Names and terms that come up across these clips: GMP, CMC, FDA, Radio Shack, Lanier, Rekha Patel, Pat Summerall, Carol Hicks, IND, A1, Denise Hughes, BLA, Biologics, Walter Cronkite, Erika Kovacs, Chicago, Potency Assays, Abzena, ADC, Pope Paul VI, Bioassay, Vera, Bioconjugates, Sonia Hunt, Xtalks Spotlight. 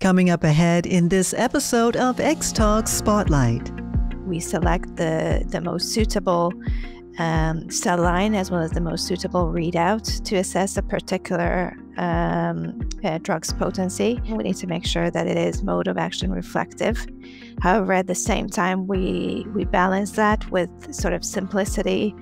Coming up ahead in this episode of Xtalks Spotlight. We select the most suitable cell line as well as the most suitable readout to assess a particular drug's potency. We need to make sure that it is mode of action reflective. However, at the same time, we balance that with sort of simplicity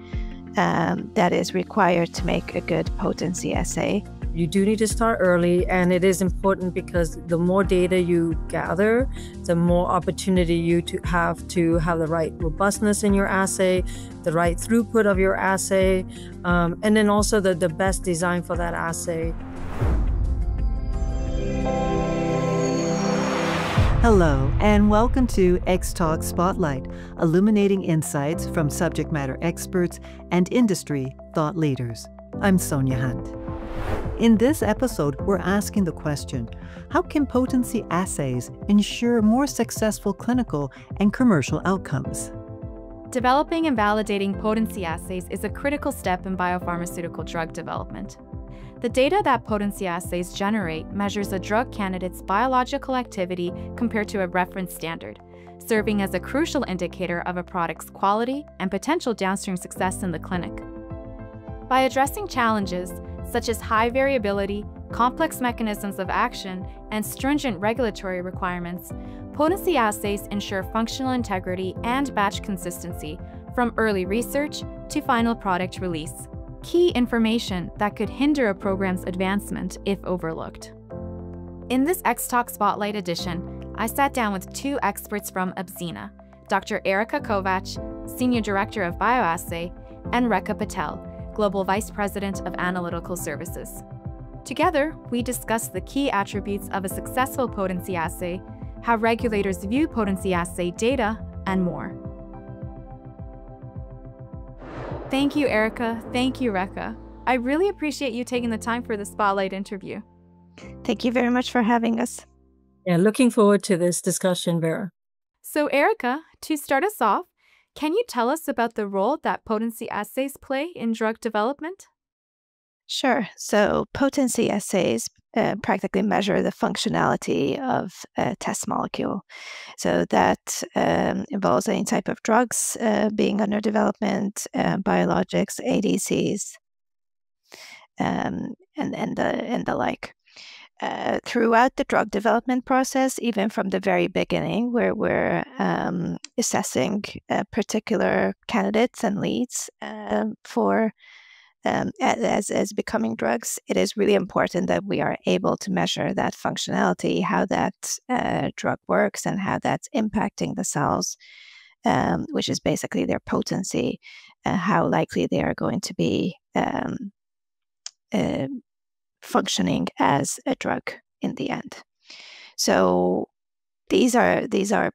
that is required to make a good potency assay. You do need to start early, and it is important because the more data you gather, the more opportunity you to have the right robustness in your assay, the right throughput of your assay, and then also the best design for that assay. Hello, and welcome to Xtalks Spotlight, illuminating insights from subject matter experts and industry thought leaders. I'm Sonia Hunt. In this episode, we're asking the question, how can potency assays ensure more successful clinical and commercial outcomes? Developing and validating potency assays is a critical step in biopharmaceutical drug development. The data that potency assays generate measures a drug candidate's biological activity compared to a reference standard, serving as a crucial indicator of a product's quality and potential downstream success in the clinic. By addressing challenges such as high variability, complex mechanisms of action, and stringent regulatory requirements, potency assays ensure functional integrity and batch consistency from early research to final product release, key information that could hinder a program's advancement if overlooked. In this Xtalks Spotlight edition, I sat down with two experts from Abzena, Dr. Erika Kovacs, Senior Director of Bioassay, and Rekha Patel, Global Vice President of Analytical Services. Together, we discussed the key attributes of a successful potency assay, how regulators view potency assay data, and more. Thank you, Erika. Thank you, Rekha. I really appreciate you taking the time for the Spotlight interview. Thank you very much for having us. Yeah, looking forward to this discussion, Vera. So, Erika, to start us off, can you tell us about the role that potency assays play in drug development? Sure. So potency assays practically measure the functionality of a test molecule. So that involves any type of drugs being under development, biologics, ADCs, and the like. Throughout the drug development process, even from the very beginning, where we're assessing particular candidates and leads as becoming drugs, it is really important that we are able to measure that functionality, how that drug works and how that's impacting the cells, which is basically their potency, how likely they are going to be functioning as a drug in the end. So these are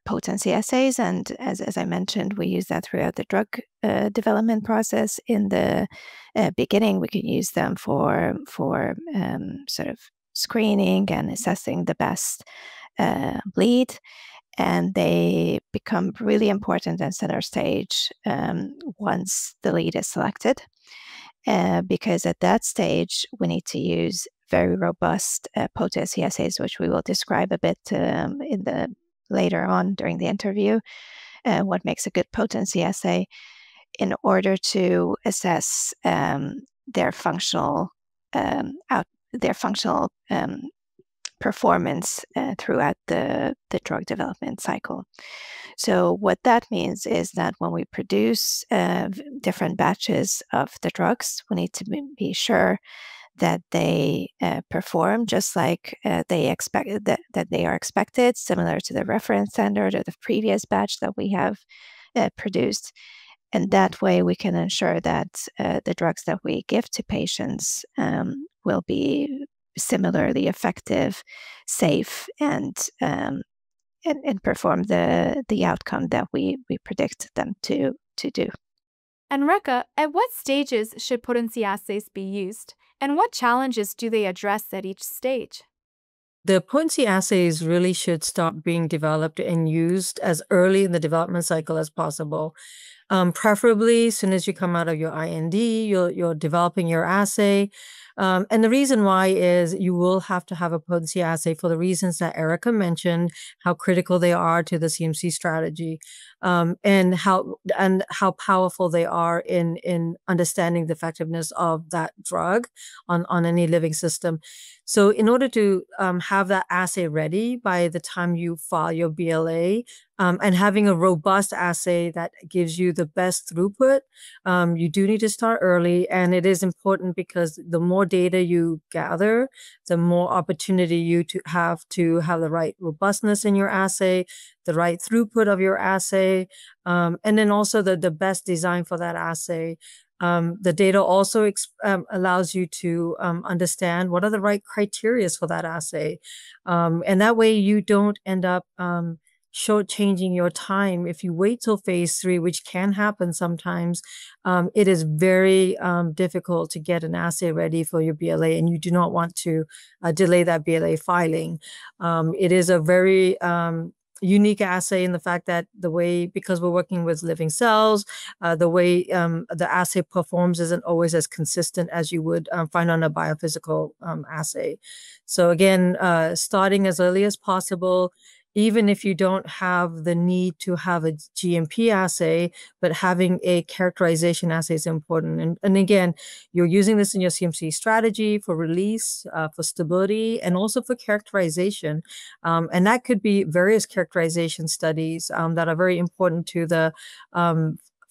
potency assays, and as I mentioned, we use that throughout the drug development process. In the beginning, we can use them for sort of screening and assessing the best lead, and they become really important and center stage once the lead is selected. Because at that stage, we need to use very robust potency assays, which we will describe a bit later on during the interview, what makes a good potency assay, in order to assess their functional performance throughout the drug development cycle. So what that means is that when we produce different batches of the drugs, we need to be sure that they perform just like they are expected, similar to the reference standard or the previous batch that we have produced. And that way we can ensure that the drugs that we give to patients will be similarly effective, safe, and perform the outcome that we predict them to do. And Rekha, at what stages should potency assays be used, and what challenges do they address at each stage? The potency assays really should start being developed and used as early in the development cycle as possible. Preferably, as soon as you come out of your IND, you're developing your assay. And the reason why is you will have to have a potency assay for the reasons that Erika mentioned, how critical they are to the CMC strategy, and how powerful they are in understanding the effectiveness of that drug on any living system. So in order to have that assay ready by the time you file your BLA, and having a robust assay that gives you the best throughput, you do need to start early. And it is important because the more data you gather, the more opportunity you to have the right robustness in your assay, the right throughput of your assay, and then also the best design for that assay. The data also allows you to understand what are the right criteria for that assay. And that way you don't end up shortchanging your time. If you wait till phase 3, which can happen sometimes, it is very difficult to get an assay ready for your BLA, and you do not want to delay that BLA filing. It is a very unique assay in the fact that the way, because we're working with living cells, the way the assay performs isn't always as consistent as you would find on a biophysical assay. So again, starting as early as possible, even if you don't have the need to have a GMP assay, but having a characterization assay is important. And again, you're using this in your CMC strategy for release, for stability, and also for characterization. And that could be various characterization studies that are very important to the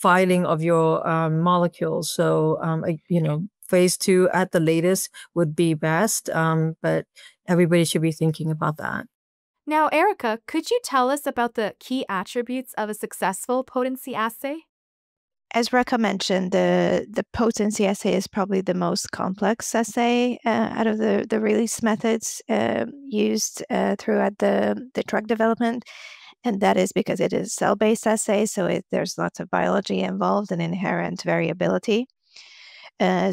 filing of your molecules. So, you know, phase 2 at the latest would be best, but everybody should be thinking about that. Now, Erika, could you tell us about the key attributes of a successful potency assay? As Rekha mentioned, the potency assay is probably the most complex assay out of the release methods used throughout the drug development. And that is because it is a cell-based assay, so there's lots of biology involved and inherent variability.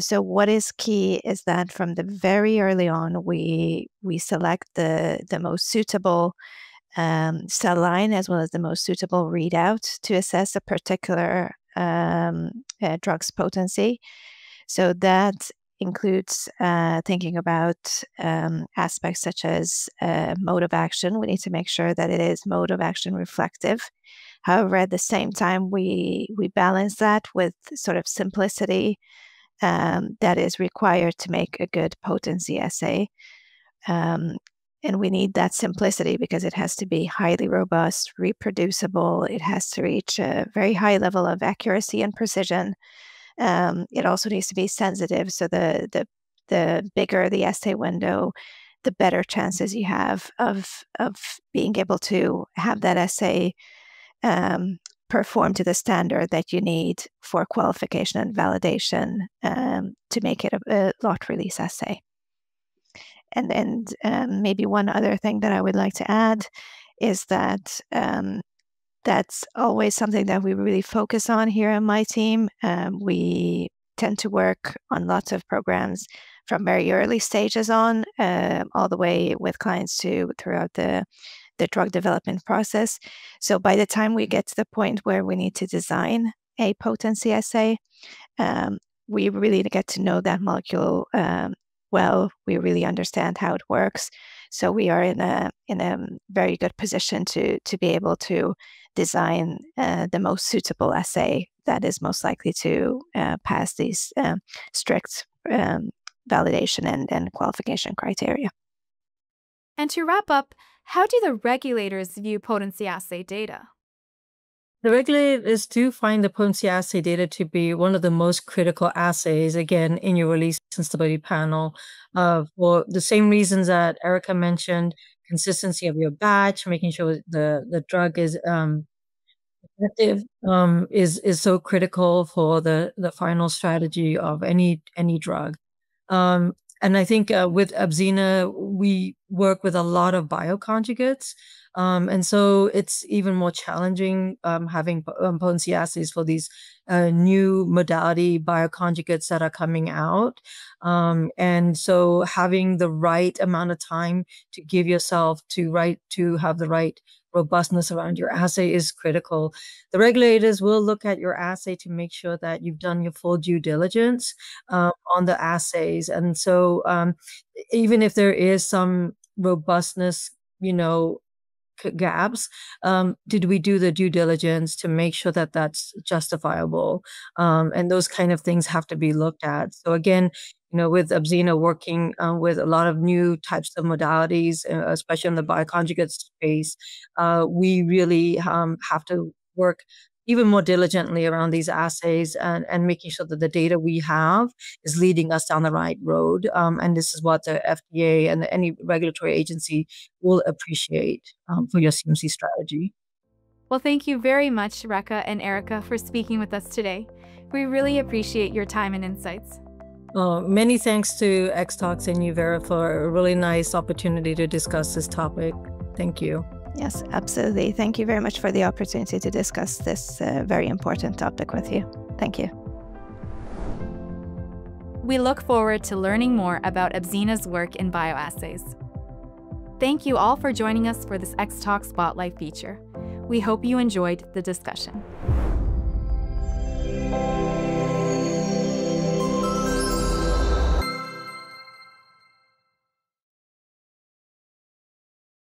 So what is key is that from the very early on, we select the most suitable cell line as well as the most suitable readout to assess a particular drug's potency. So that includes thinking about aspects such as mode of action. We need to make sure that it is mode of action reflective. However, at the same time, we balance that with sort of simplicity that is required to make a good potency assay. And we need that simplicity because it has to be highly robust, reproducible. It has to reach a very high level of accuracy and precision. It also needs to be sensitive. So the bigger the assay window, the better chances you have of being able to have that assay perform to the standard that you need for qualification and validation to make it a lot release assay. And maybe one other thing that I would like to add is that that's always something that we really focus on here in my team. We tend to work on lots of programs from very early stages on, all the way with clients to throughout the drug development process. So by the time we get to the point where we need to design a potency assay, we really get to know that molecule well. We really understand how it works. So we are in a very good position to be able to design the most suitable assay that is most likely to pass these strict validation and qualification criteria. And to wrap up, how do the regulators view potency assay data? The regulators do find the potency assay data to be one of the most critical assays, again, in your release and stability panel, for the same reasons that Erika mentioned: consistency of your batch, making sure the drug is effective, is so critical for the final strategy of any drug. And I think with Abzena, we work with a lot of bioconjugates. And so it's even more challenging having potency assays for these new modality bioconjugates that are coming out. And so having the right amount of time to give yourself to have the right robustness around your assay is critical. The regulators will look at your assay to make sure that you've done your full due diligence on the assays. And so even if there is some robustness, you know, gaps, did we do the due diligence to make sure that that's justifiable? And those kind of things have to be looked at. So again, you know, with Abzena working with a lot of new types of modalities, especially in the bioconjugate space, we really have to work even more diligently around these assays and making sure that the data we have is leading us down the right road. And this is what the FDA and any regulatory agency will appreciate for your CMC strategy. Well, thank you very much, Rekha and Erika, for speaking with us today. We really appreciate your time and insights. Well, many thanks to Xtalks and you, Vera, for a really nice opportunity to discuss this topic. Thank you. Yes, absolutely. Thank you very much for the opportunity to discuss this very important topic with you. Thank you. We look forward to learning more about Abzena's work in bioassays. Thank you all for joining us for this Xtalks Spotlight feature. We hope you enjoyed the discussion.